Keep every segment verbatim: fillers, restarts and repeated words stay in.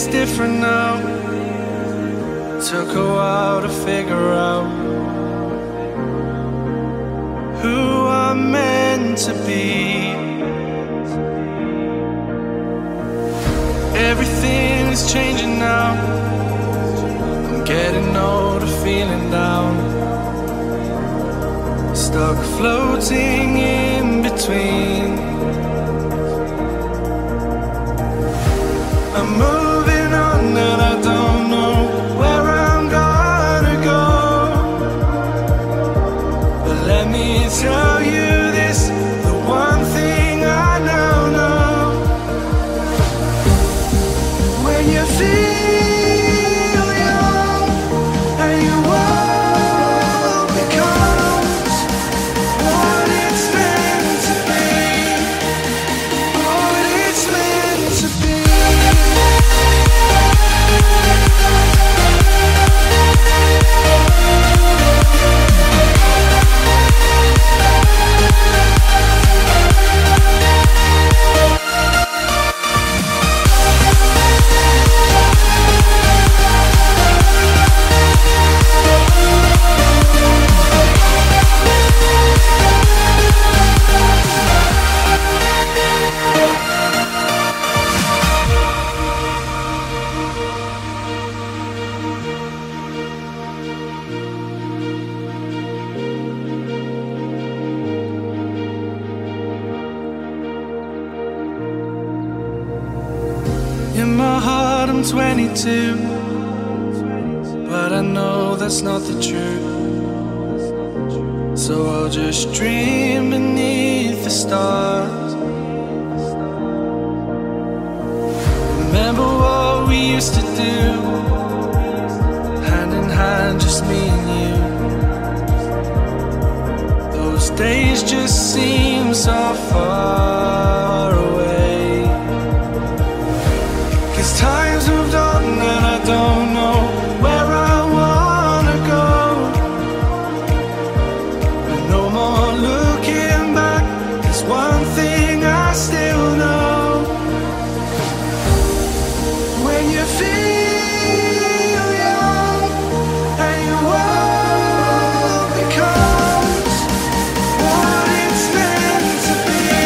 is different now. Took a while to figure out who I'm meant to be. Everything is changing now. I'm getting older, feeling down, stuck floating in between. I'm moving on and I don't know where I'm gonna go. But let me tell you this, the one thing I now know. When you feel young and you all becomes what it's meant to be, what it's meant to be. In my heart I'm twenty-two, but I know that's not the truth. So I'll just dream beneath the stars. Remember what we used to do, hand in hand, just me and you. Those days just seem so far away. Time's moved on and I don't know where I wanna go. But no more looking back, there's one thing I still know. When you feel young and your world becomes what it's meant to be,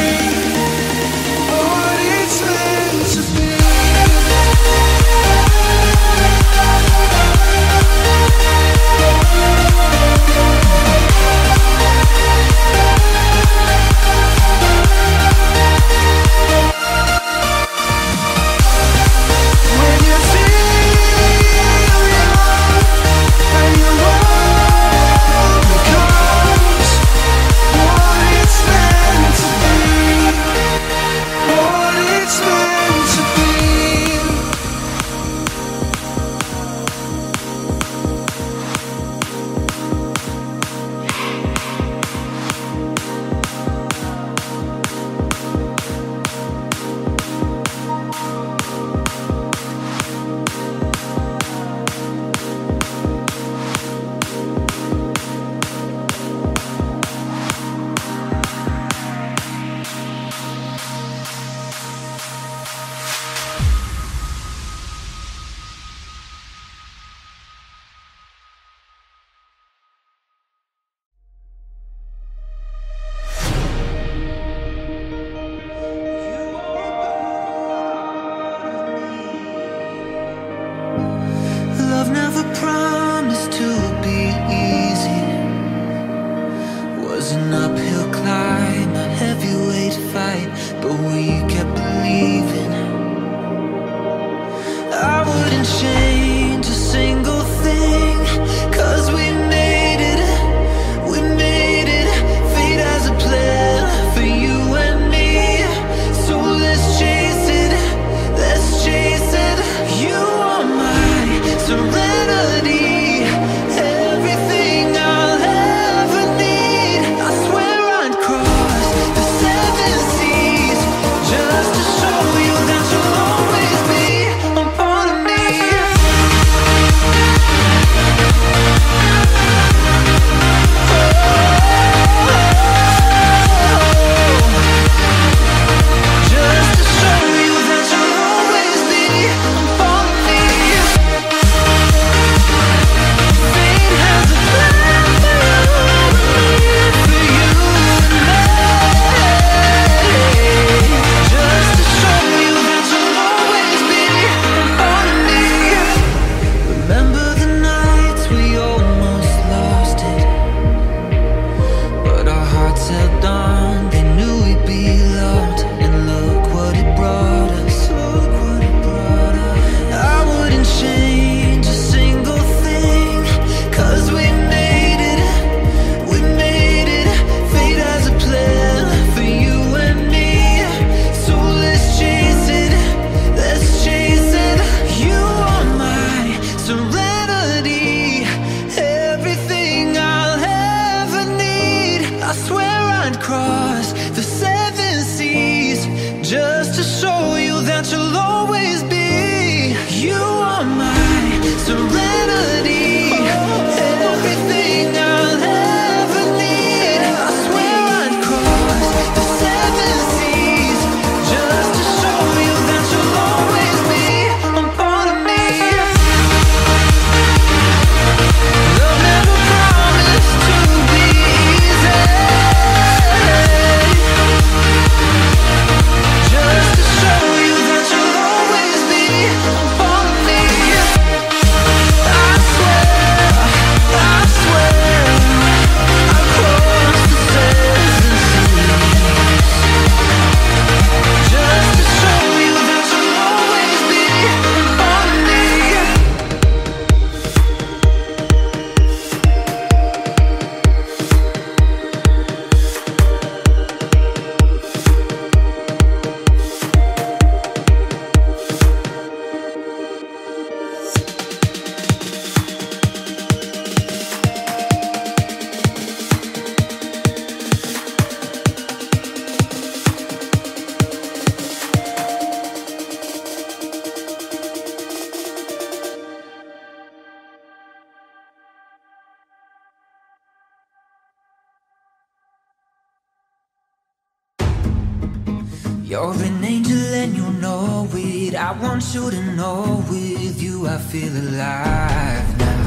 need. I want you to know, with you I feel alive now.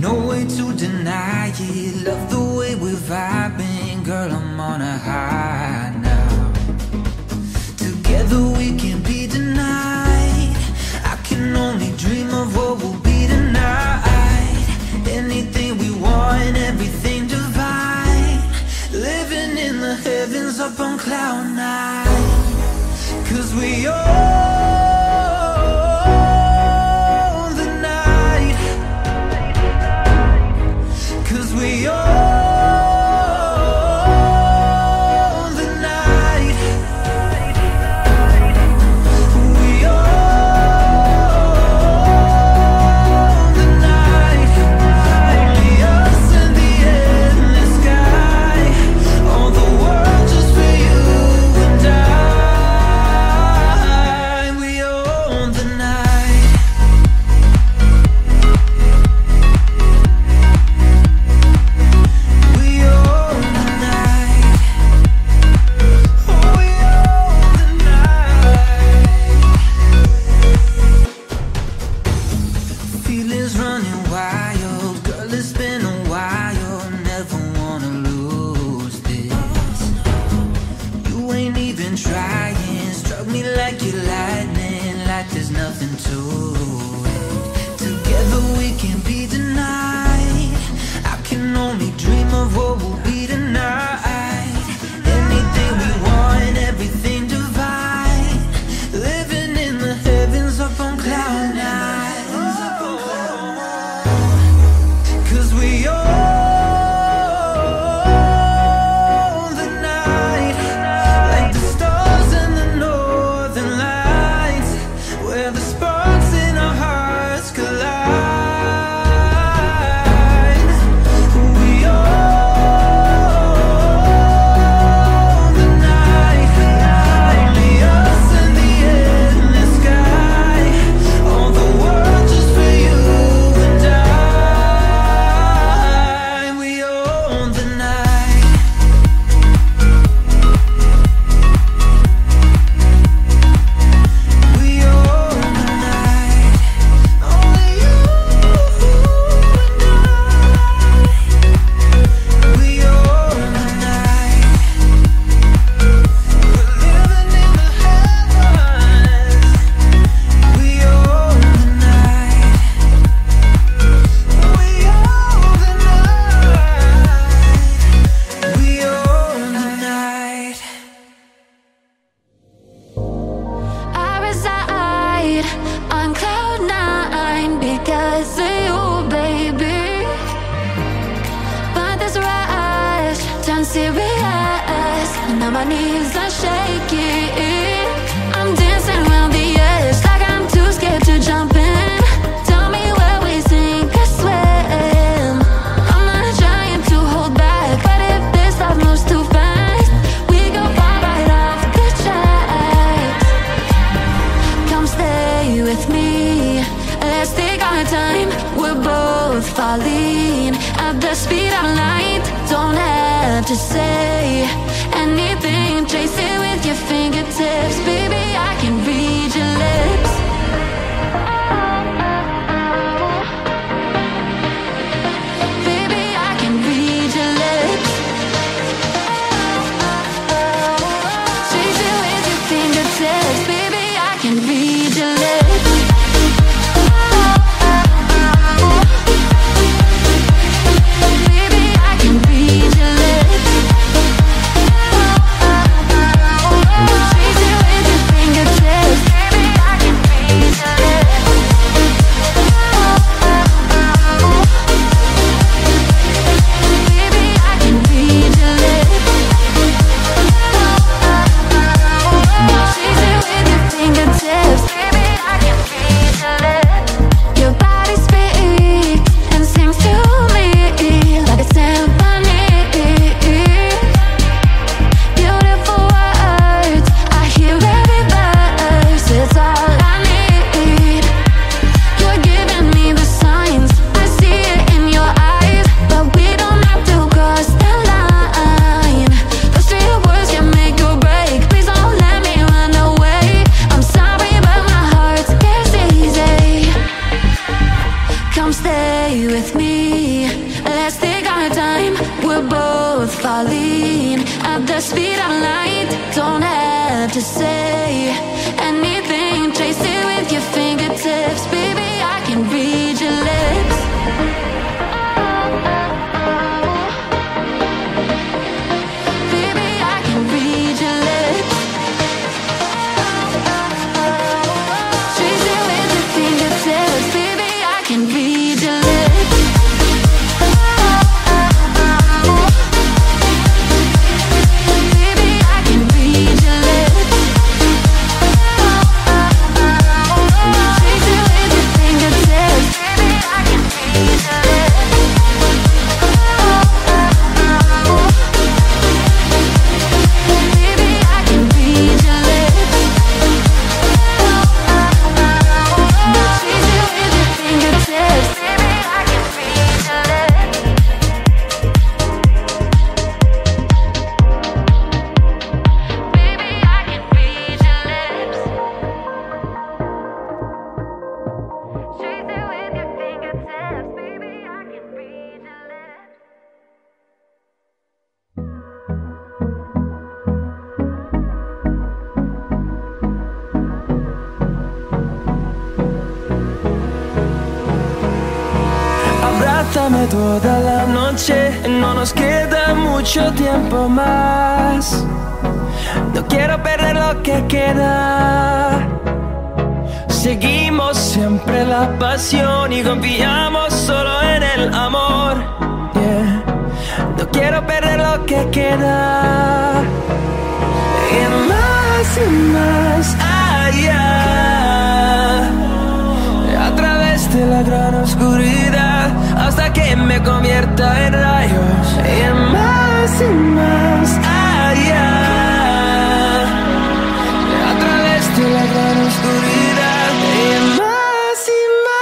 No way to deny it. Love the way we're vibing, girl, I'm on a high now. Together we can be denied. I can only dream of what we'll be tonight. Anything we want, everything divine. Living in the heavens up on cloud nine. 'Cause we own the night. 'Cause we own the night. We own the night. Only us and the endless sky. All the world just for you and I. to say anything, trace it with your fingertips. Baby, I can read your lips. Baby, I can read your lips. Trace it with your fingertips. Baby, I can read your lips. Toda la noche, no nos queda mucho tiempo más. No quiero perder lo que queda. Seguimos siempre la pasión y confiamos solo en el amor. Yeah. No quiero perder lo que queda. Y más y más allá, a través de la gran oscuridad, hasta que me convierta en rayos. Y más y más allá, a través de la gran oscuridad. Y más y más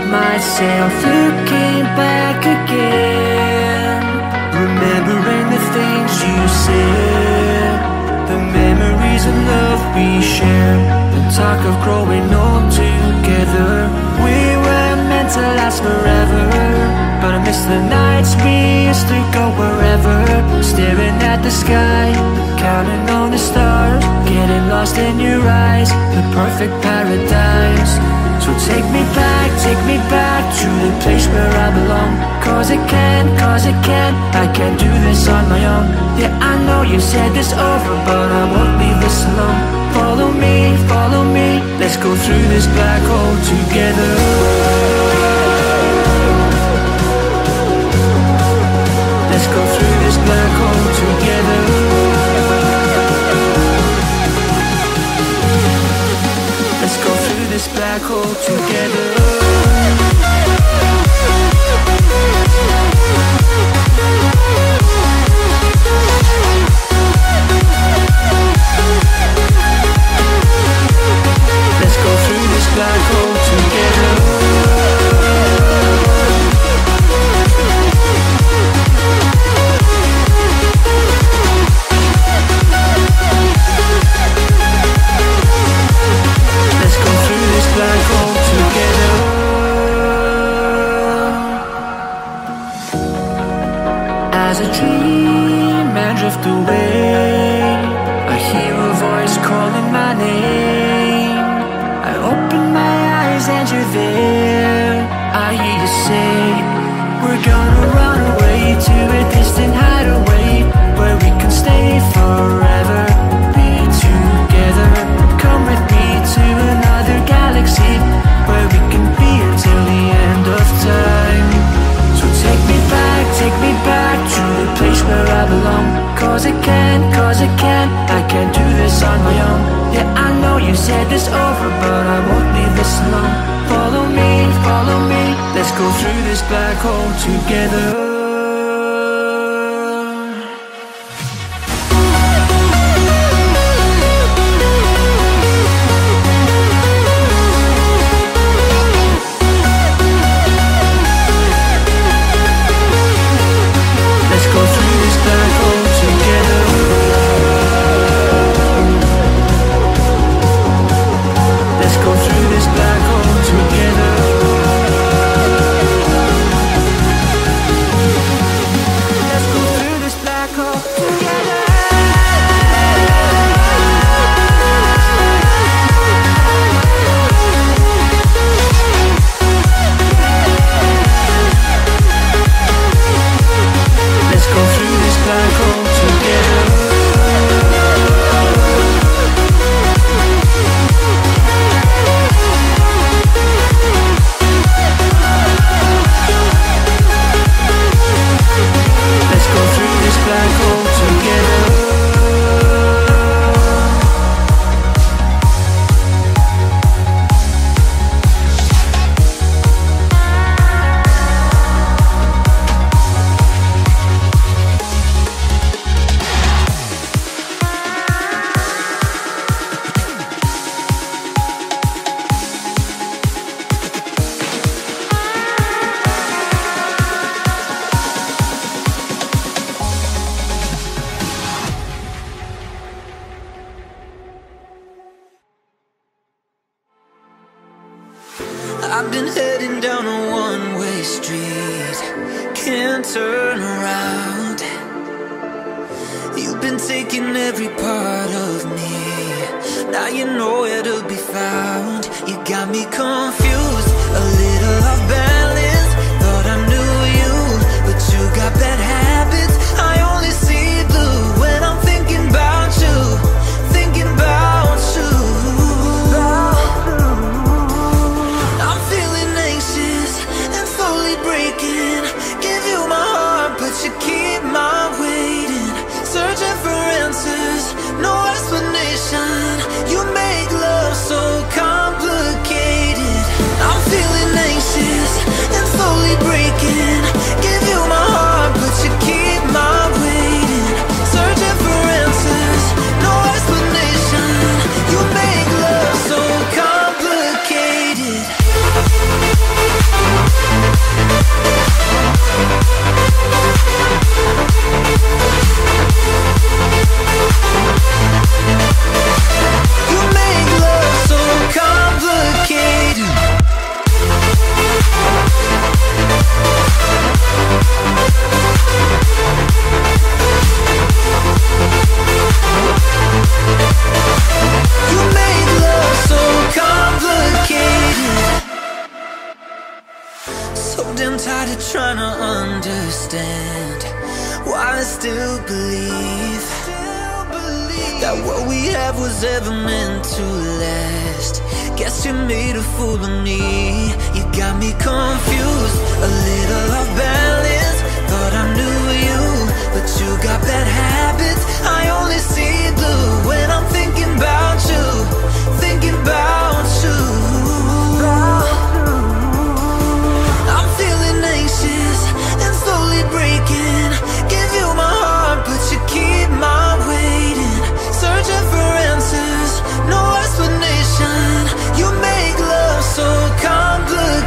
myself looking back again, remembering the things you said, the memories memories of love we share, the talk of growing old together. We were meant to last forever, but I miss the nights we used to go wherever, staring at the sky, counting on the stars, getting lost in your eyes, the perfect paradise. So take me back, take me back to the place where I belong. Cause I can, cause I can, I can't do this on my own. Yeah, I know you said this over, but I won't leave this alone. Follow me, follow me, let's go through this black hole together. Let's go through this black hole together. Let's go through this black hole together. So damn tired of trying to understand why I still believe that what we have was ever meant to last. Guess you made a fool of me. You got me confused, a little off balance. Thought I knew you, but you got bad habits. I only see blue when I'm thinking about you, thinking about you. I'm feeling anxious and slowly breaking. Give you my heart, but you keep my waiting. Searching for answers, no explanation. You make love so complex.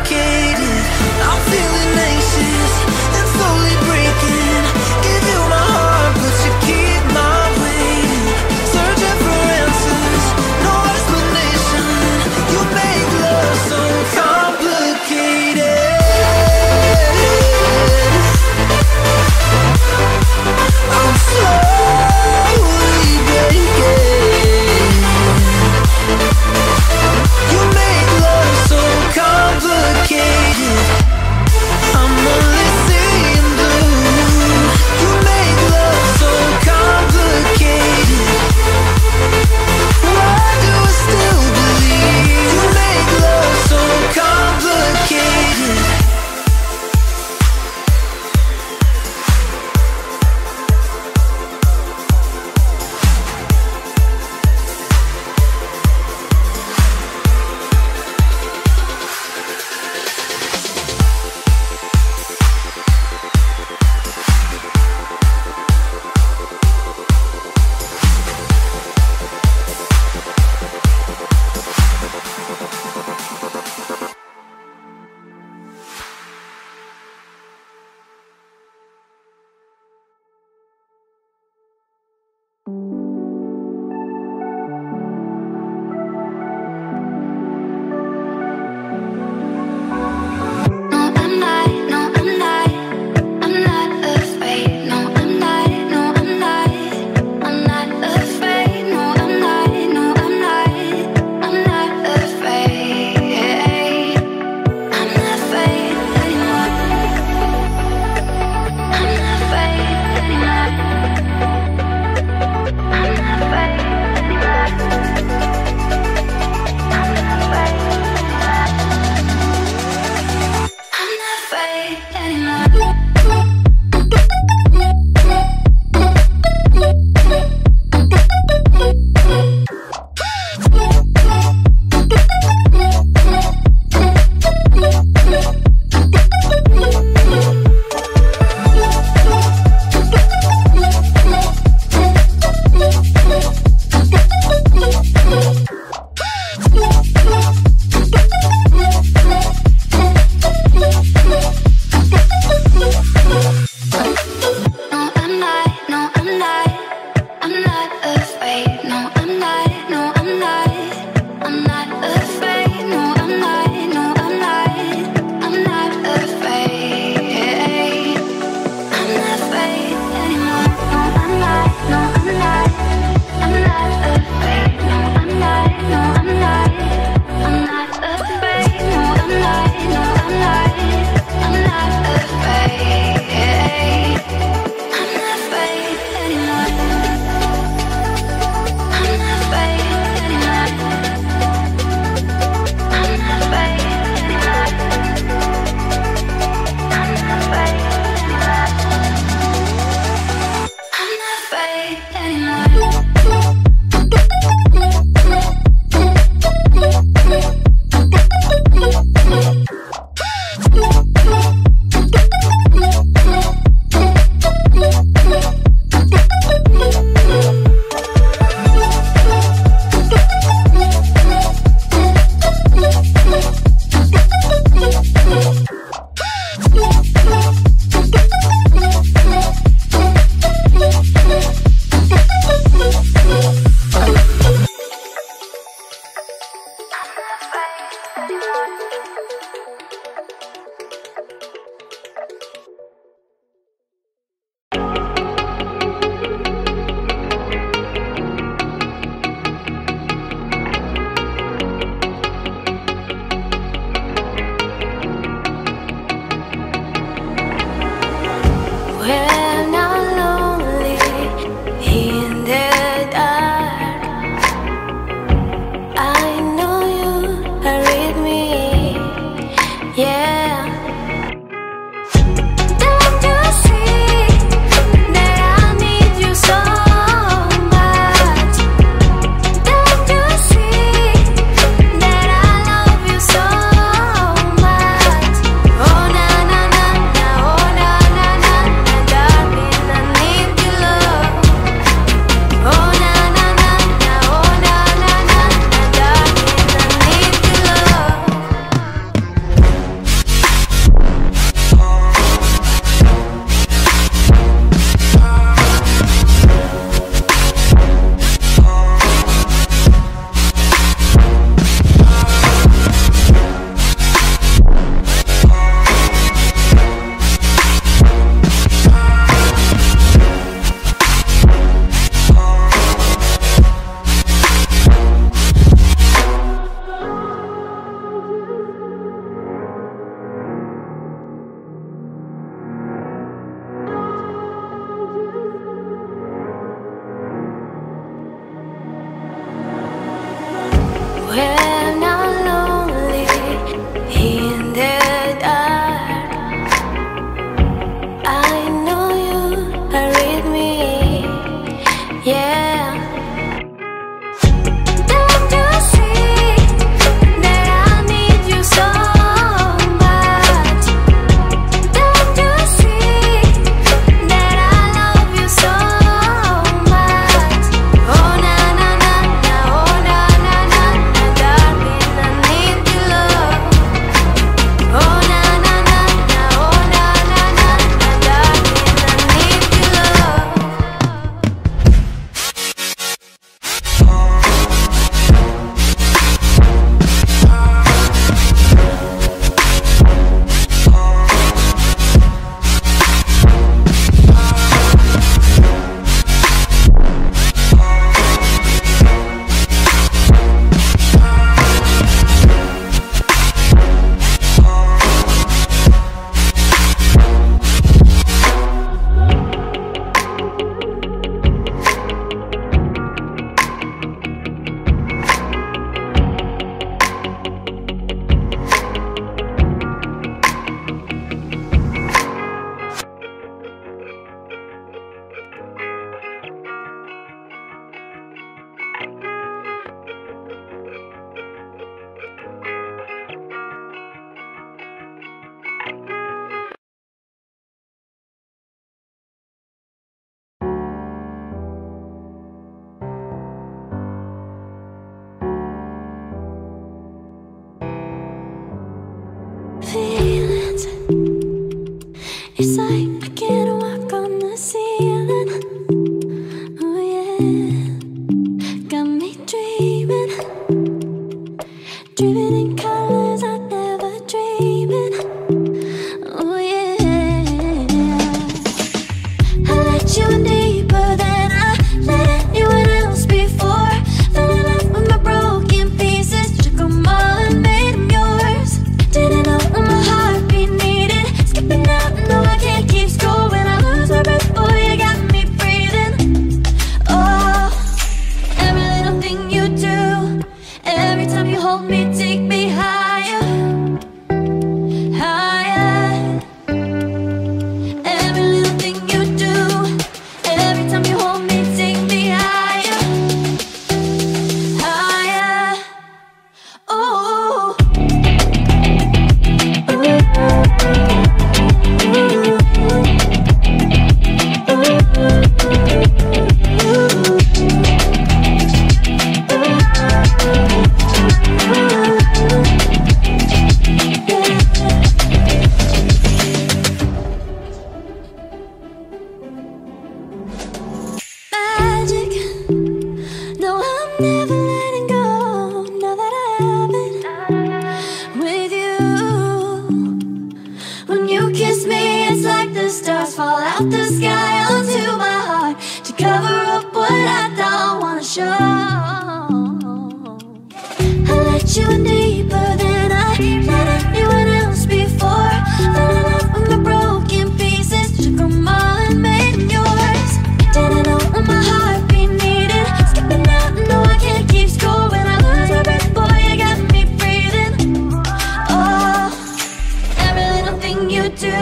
do.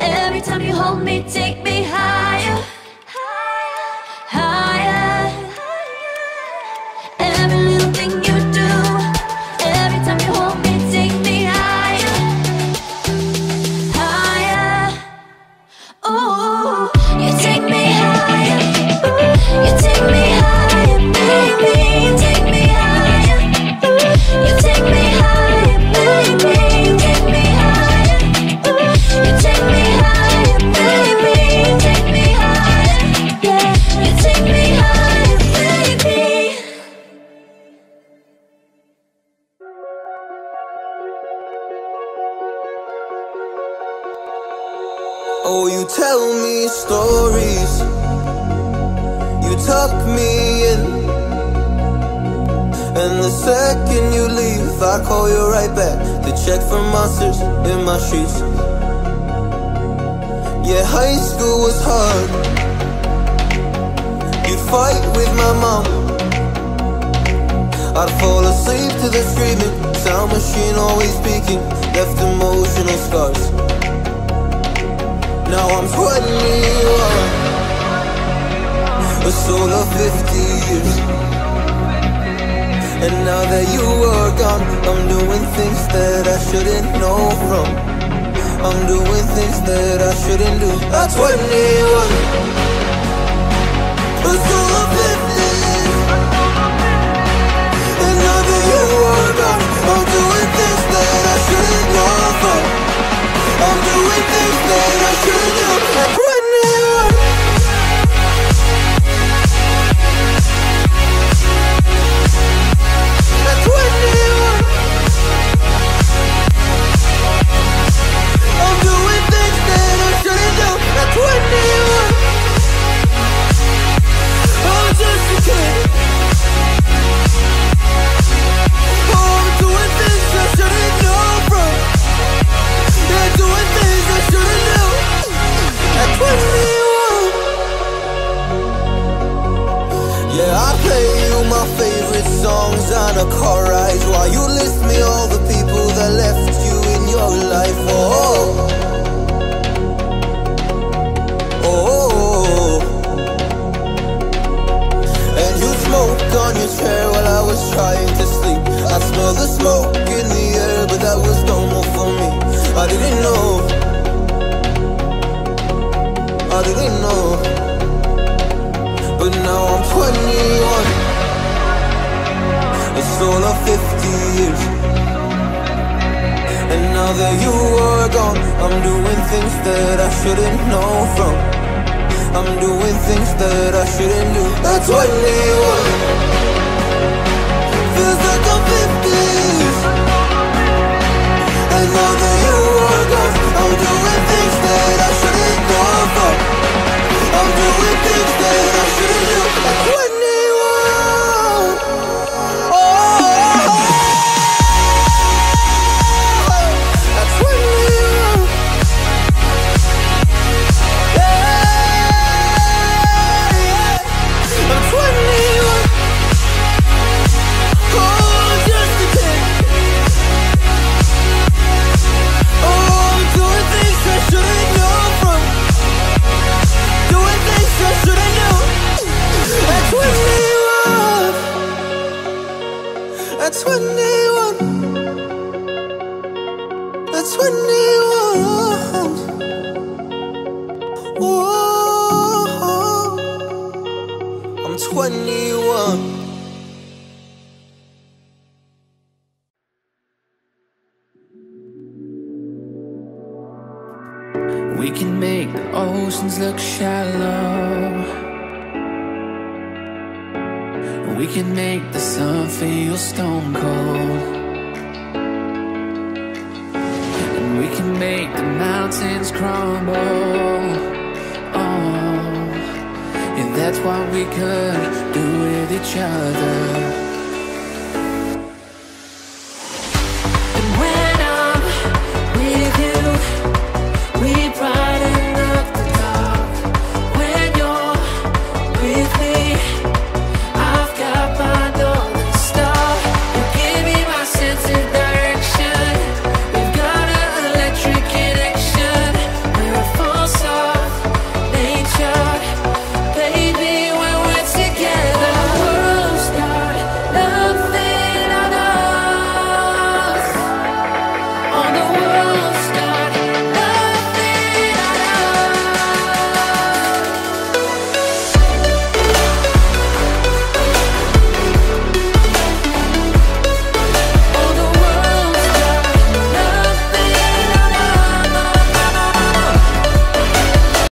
Every time you hold me, take me higher, higher, higher. Every little thing you do, every time you hold me, take me higher, higher. Ooh, you take me higher. Ooh, you take me higher, baby. You take me higher. Ooh, you take me higher, baby. Oh, you tell me stories, you tuck me in, and the second you leave, I call you right back to check for monsters in my streets. Yeah, high school was hard, you'd fight with my mom, I'd fall asleep to the screaming, sound machine always speaking, left emotional scars. Now I'm twenty-one, a soul of fifty years. And now that you are gone, I'm doing things that I shouldn't know from. I'm doing things that I shouldn't do. At twenty-one, a soul of fifty years. And now that you are gone, I'm doing things that I shouldn't know from. I'm doing things that I shouldn't do. Like when you are, like when you are, I'm doing things that I shouldn't do. Like when you are, I'm just a kid. Oh, I'm doing things I shouldn't know from. Yeah, doing things I shouldn't do. At twenty-one, yeah, I play you my favorite songs on a car ride while you list me all the people that left you in your life. Oh, oh. And you smoked on your chair while I was trying to sleep. I smell the smoke in the air, but that was normal for me. I didn't know, I didn't know. But now I'm twenty-one, a soul of fifty years. And now that you are gone, I'm doing things that I shouldn't know from. I'm doing things that I shouldn't do. At twenty-one, feels like I'm fifty. And now that you are gone, I'm doing things that I shouldn't do. I'm doing things that I shouldn't do. At twenty-one, oh, at twenty-one, yeah, yeah, at twenty-one. Shouldn't know from, doing things I shouldn't know. At twenty-one, at twenty-one, at twenty-one. Whoa, I'm twenty-one. We can make the oceans look shallow. We can make the sun feel stone cold. And we can make the mountains crumble. Oh, and that's what we could do with each other.